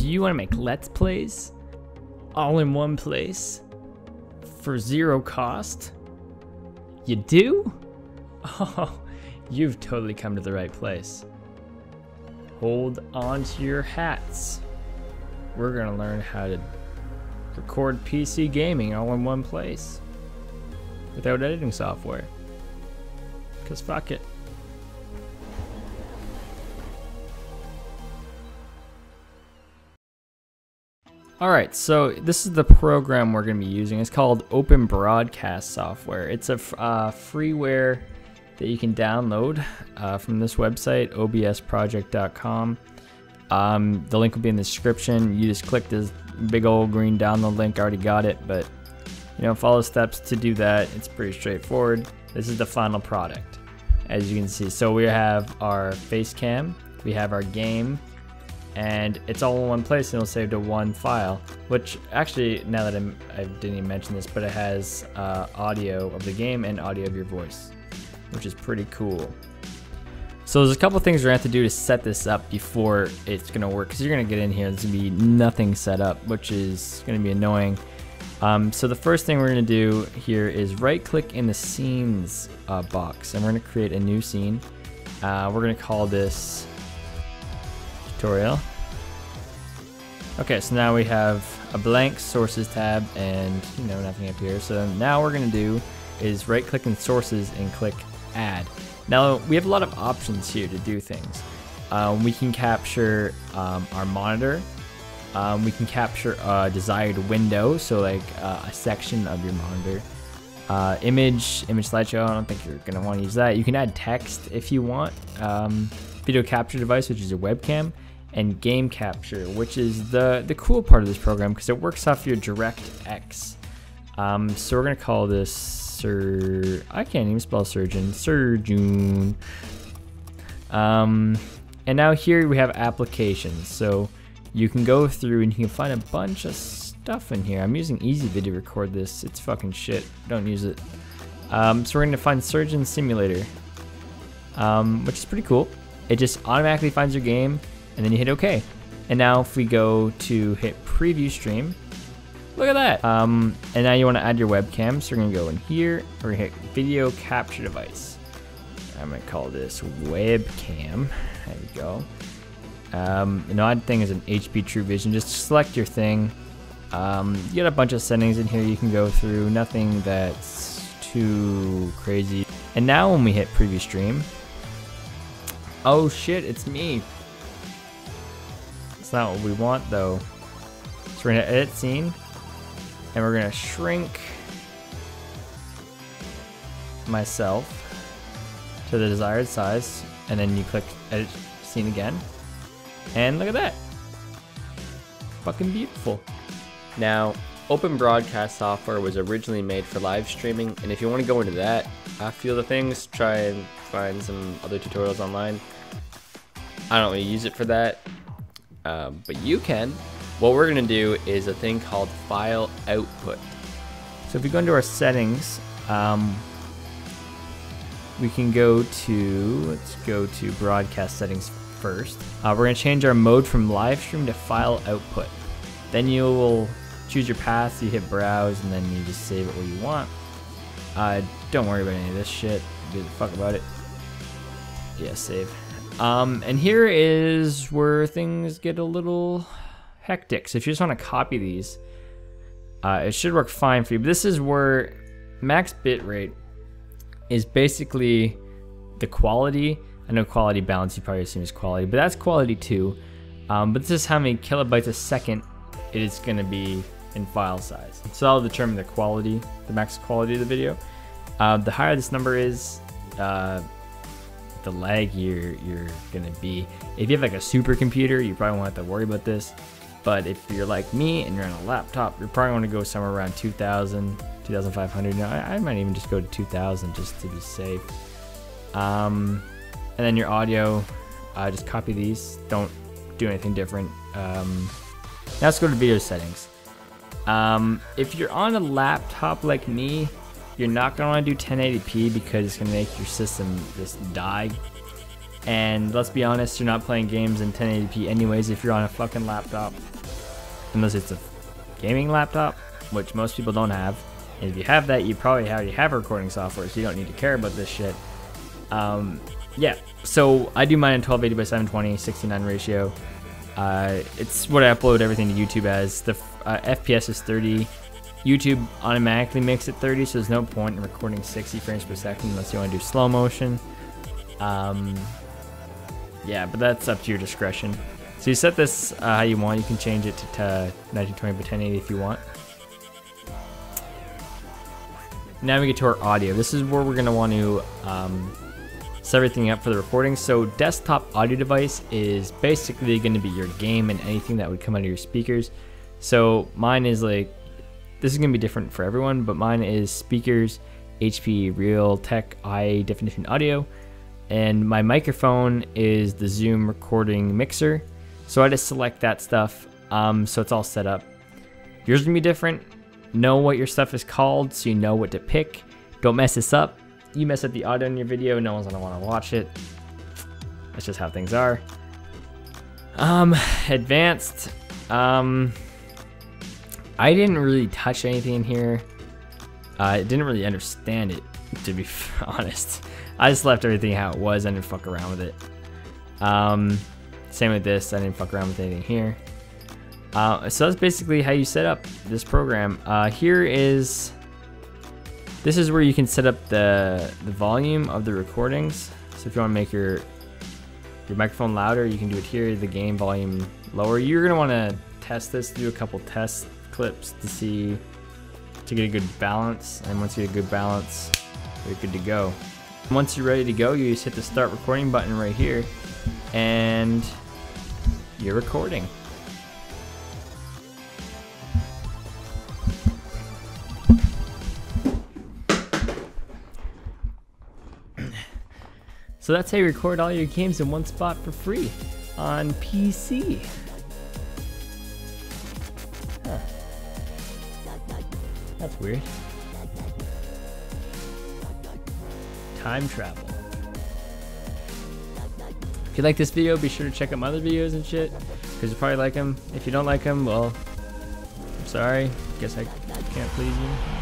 Do you want to make Let's Plays all in one place for zero cost? You do? Oh, you've totally come to the right place. Hold on to your hats. We're gonna learn how to record PC gaming all in one place without editing software. Cause fuck it. Alright, so this is the program we're going to be using. It's called Open Broadcast Software. It's a freeware that you can download from this website, obsproject.com. The link will be in the description. You just click this big old green download link. I already got it, but you know, follow steps to do that. It's pretty straightforward. This is the final product, as you can see. So we have our face cam, we have our game, and it's all in one place, and it'll save to one file, which actually, now that I didn't even mention this, but it has audio of the game and audio of your voice, which is pretty cool. So there's a couple things we're gonna have to do to set this up before it's gonna work, because you're gonna get in here and there's gonna be nothing set up, which is gonna be annoying. So the first thing we're gonna do here is right click in the scenes box, and we're gonna create a new scene. We're gonna call this tutorial. Okay, so now we have a blank sources tab and, you know, nothing up here. So now we're going to do is right click in sources and click add. Now we have a lot of options here to do things. We can capture our monitor. We can capture a desired window, so like a section of your monitor. Image slideshow, I don't think you're going to want to use that. You can add text if you want. Video capture device, which is your webcam, and game capture, which is the cool part of this program because it works off your Direct X. So we're gonna call this I can't even spell Surgeon. And now here we have applications. So you can go through and you can find a bunch of stuff in here. I'm using EasyVid to record this. It's fucking shit. Don't use it. So we're gonna find Surgeon Simulator, which is pretty cool. It just automatically finds your game, and then you hit OK. And now if we go to hit preview stream, look at that. And now you want to add your webcam, so we're going to go in here, we're going to hit video capture device. I'm going to call this webcam. There we go. An odd thing is an HP True Vision. Just select your thing. You got a bunch of settings in here you can go through, nothing that's too crazy. And now when we hit preview stream, oh shit, it's me. It's not what we want though. So we're gonna edit scene and we're gonna shrink myself to the desired size, and then you click edit scene again. And look at that. Fucking beautiful. Now, Open Broadcast Software was originally made for live streaming, and if you want to go into that, feel the things, try and find some other tutorials online. I don't really use it for that, but you can. What we're going to do is a thing called file output. So if we go into our settings, we can go to, let's go to broadcast settings first. We're going to change our mode from live stream to file output. Then you will choose your path, so you hit browse, and then you just save it where you want. Don't worry about any of this shit. Give a fuck about it. Yeah, save. And here is where things get a little hectic. So if you just want to copy these, it should work fine for you. But this is where max bitrate is basically the quality. I know quality balance you probably assume is quality, but that's quality too. But this is how many kilobytes a second it is going to be in file size. So that'll determine the quality, the max quality of the video. The higher this number is, the laggier you're gonna be. If you have like a supercomputer, you probably won't have to worry about this. But if you're like me and you're on a laptop, you're probably wanna go somewhere around 2,000, 2,500. Now, I might even just go to 2,000 just to be safe. And then your audio, just copy these. Don't do anything different. Now let's go to video settings. If you're on a laptop like me, you're not going to want to do 1080p because it's going to make your system just die. And let's be honest, you're not playing games in 1080p anyways if you're on a fucking laptop. Unless it's a gaming laptop, which most people don't have. And if you have that, you probably already have recording software, so you don't need to care about this shit. Yeah, so I do mine in 1280 by 720, 69 ratio. It's what I upload everything to YouTube as. The FPS is 30. YouTube automatically makes it 30, so there's no point in recording 60 frames per second unless you want to do slow motion. Yeah, but that's up to your discretion. So you set this how you want. You can change it to 1920 by 1080 if you want. Now we get to our audio. This is where we're going to want to set everything up for the recording. So desktop audio device is basically going to be your game and anything that would come out of your speakers. So mine is like, this is going to be different for everyone, but mine is speakers, HP Realtek High Definition audio. And my microphone is the Zoom recording mixer. So I just select that stuff. So it's all set up. Yours is going to be different. Know what your stuff is called so you know what to pick. Don't mess this up. You mess up the audio in your video, no one's gonna want to watch it. That's just how things are. Advanced. I didn't really touch anything in here. I didn't really understand it, to be honest. I just left everything how it was. I didn't fuck around with it. Same with this. I didn't fuck around with anything here. So that's basically how you set up this program. This is where you can set up the volume of the recordings. So if you want to make your microphone louder, you can do it here. The game volume lower. You're gonna want to test this, do a couple test clips to get a good balance. And once you get a good balance, you're good to go. Once you're ready to go, you just hit the start recording button right here, and you're recording. So that's how you record all your games in one spot for free on PC. Huh. That's weird. Time travel. If you like this video, be sure to check out my other videos and shit, because you probably like them. If you don't like them, well, I'm sorry. Guess I can't please you.